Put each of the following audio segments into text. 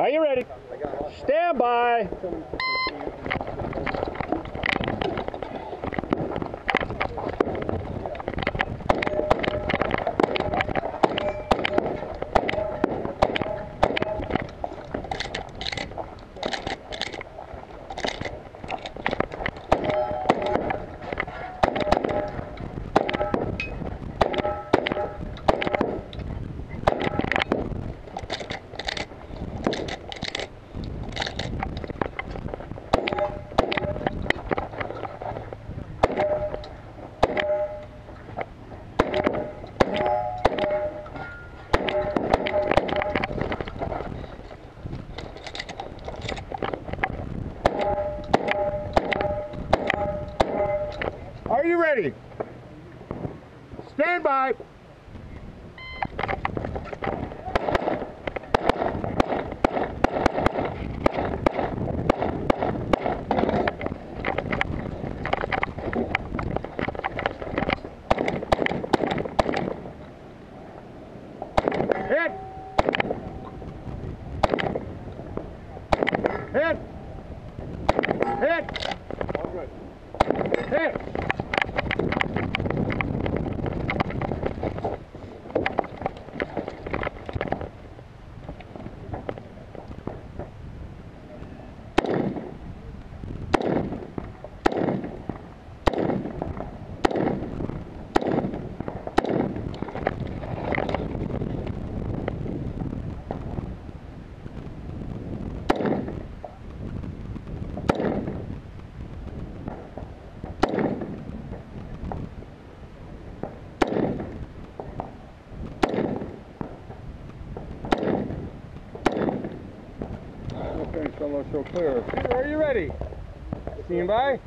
Are you ready? Stand by. Are you ready? Stand by. Hit. Hit. Hit. All right. Hit. Don't look so clear. Peter, are you ready? Stand by.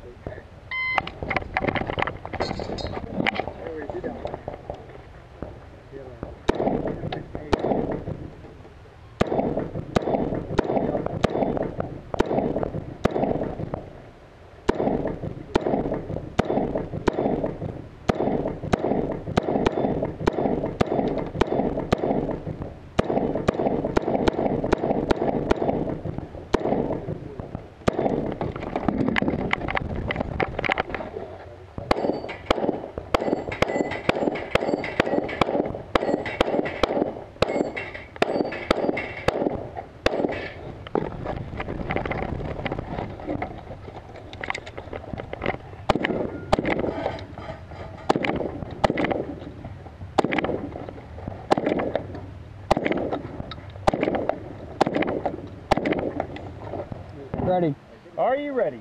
Ready. Are you ready?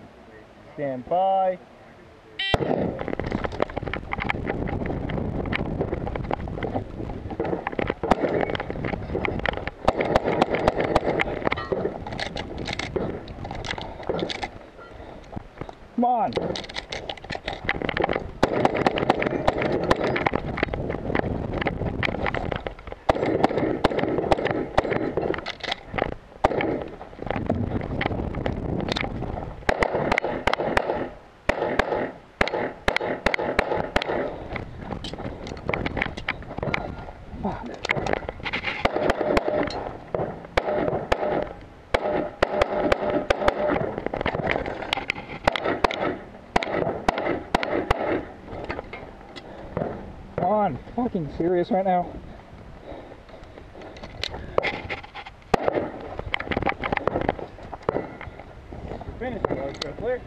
Stand by. Come on. Come on, fucking serious right now. Finish it, clear.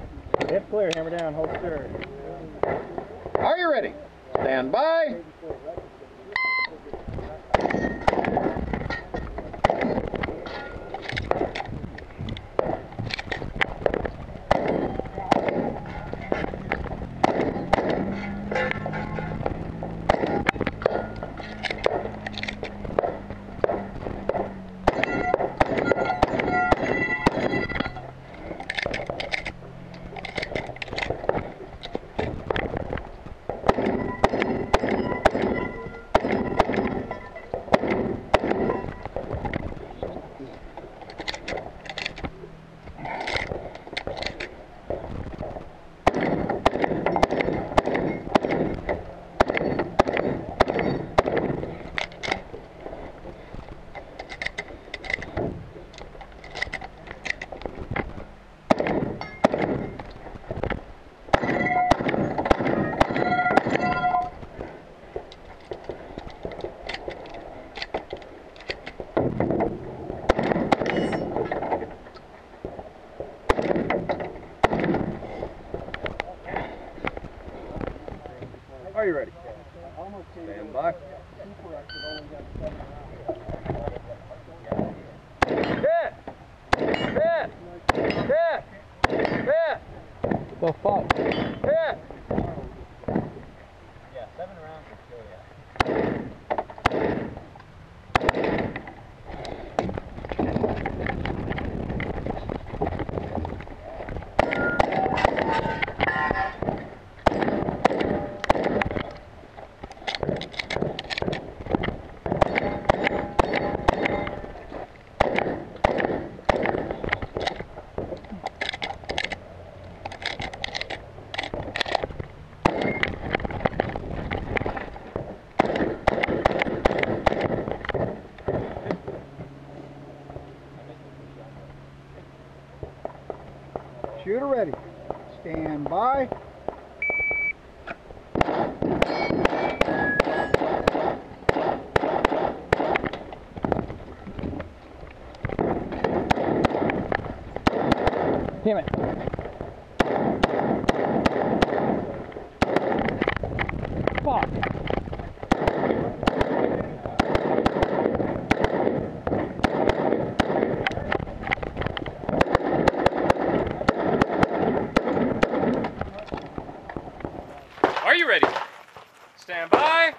Hip clear, hammer down, hold stir. Are you ready? Stand by. Well, fuck. Yeah. Yeah, 7 rounds to kill ya. Shooter ready. Stand by. Damn it. Fuck. Are you ready? Stand by.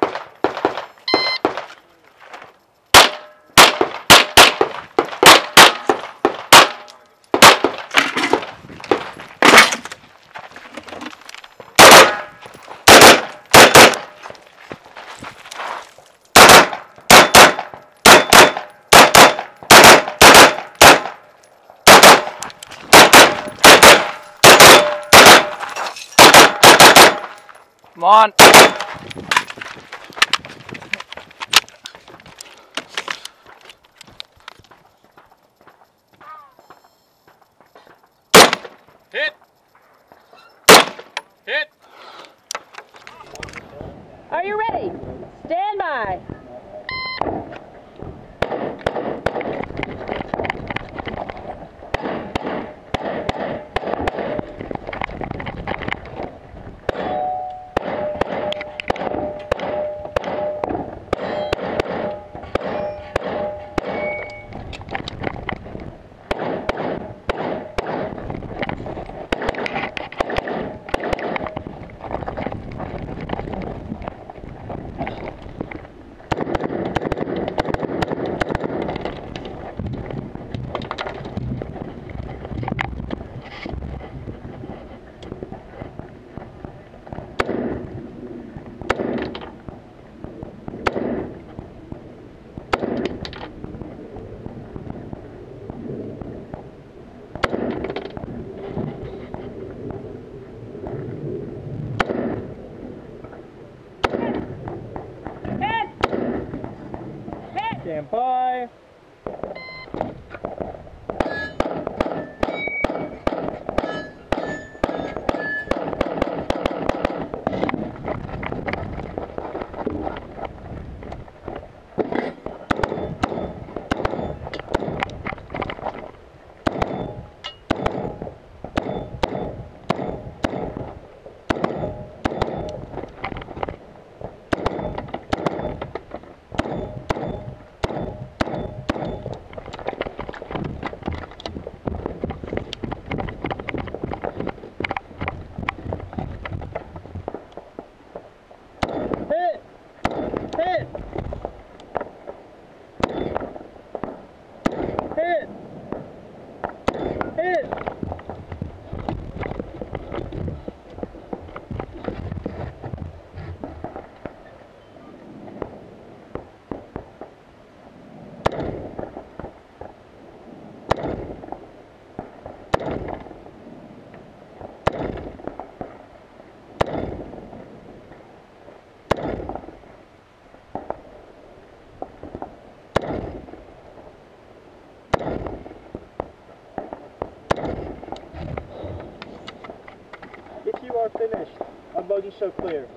Come on. Hit. Hit. Are you ready? Stand by. Stand by. Finished. Unloading so clear.